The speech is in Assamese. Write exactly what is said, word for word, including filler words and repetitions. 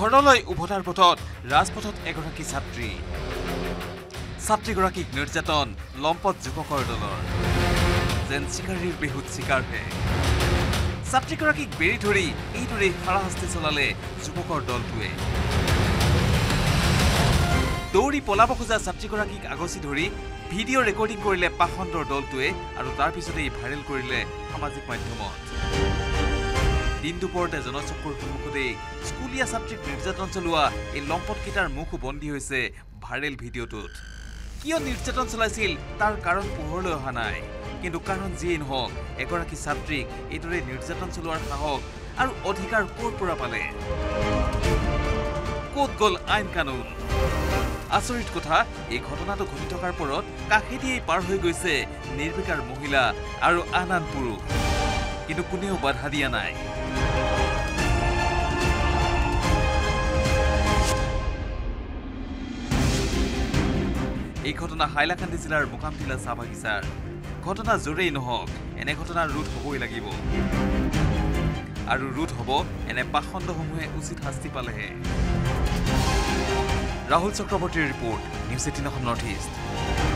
ঘৰলৈ উভতাৰ পথত ৰাজপথত এগৰাকী ছাত্ৰী ছাত্ৰীগৰাকীক নিৰ্যাতন লম্পট যুৱকৰ দলৰ যেন চিকাৰীৰ বিহুত চিকাৰ হে ছাত্ৰীগৰাকীক বেৰি ধৰি এইদৰে হাৰাশাস্তি চলালে যুৱকৰ দলটোৱে দৌৰি পলাব খোজা ছাত্ৰীগৰাকীক আগচি ধৰি ভিডিঅ' ৰেকৰ্ডিং কৰিলে পাখণ্ডৰ দলটোৱে আৰু তাৰ পিছতে ই ভাইৰেল কৰিলে সামাজিক মাধ্যমত দিনদুপৰতে জনচক্ৰৰ মুখতে স্কুলীয়া ছাত্ৰীক নিৰ্যাতন চলোৱা এই লম্পটকিটাৰ মুখ বন্দী হৈছে ভাইৰেল ভিডিঅ'টোত কিয় নিৰ্যাতন চলাইছিল তাৰ কাৰণ পোহৰলৈ অহা নাই কিন্তু কাৰণ যি নহওক এগৰাকী ছাত্ৰীক এইদৰে নিৰ্যাতন চলোৱাৰ সাহস আৰু অধিকাৰ ক'ৰ পৰা পালে ক'ত গ'ল আইন কানুন আচৰিত কথা এই ঘটনাটো ঘটি থকাৰ পৰত কাখেদি পাৰ হৈ গৈছে নিৰ্বিকাৰ মহিলা আৰু আনান পুৰুষ কিন্তু কোনেও বাধা দিয়া নাই এই ঘটনা হাইলাকান্দি জিলাৰ মুকামটিলা চাহ বাগিচাৰ ঘটনা জোৰেই নহওক এনে ঘটনা ৰোধ হ'বই লাগিব আৰু ৰোধ হ'ব এনে পাখণ্ডসমূহে উচিত শাস্তি পালেহে Rahul Chakraborty report, News eighteen Nort East.